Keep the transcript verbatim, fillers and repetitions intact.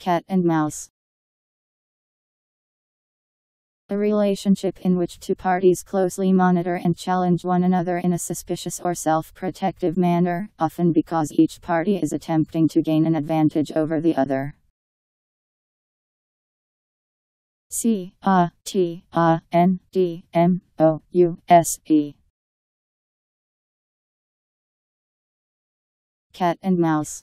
Cat and mouse. A relationship in which two parties closely monitor and challenge one another in a suspicious or self-protective manner, often because each party is attempting to gain an advantage over the other. C A T A N D M O U S E. Cat and mouse.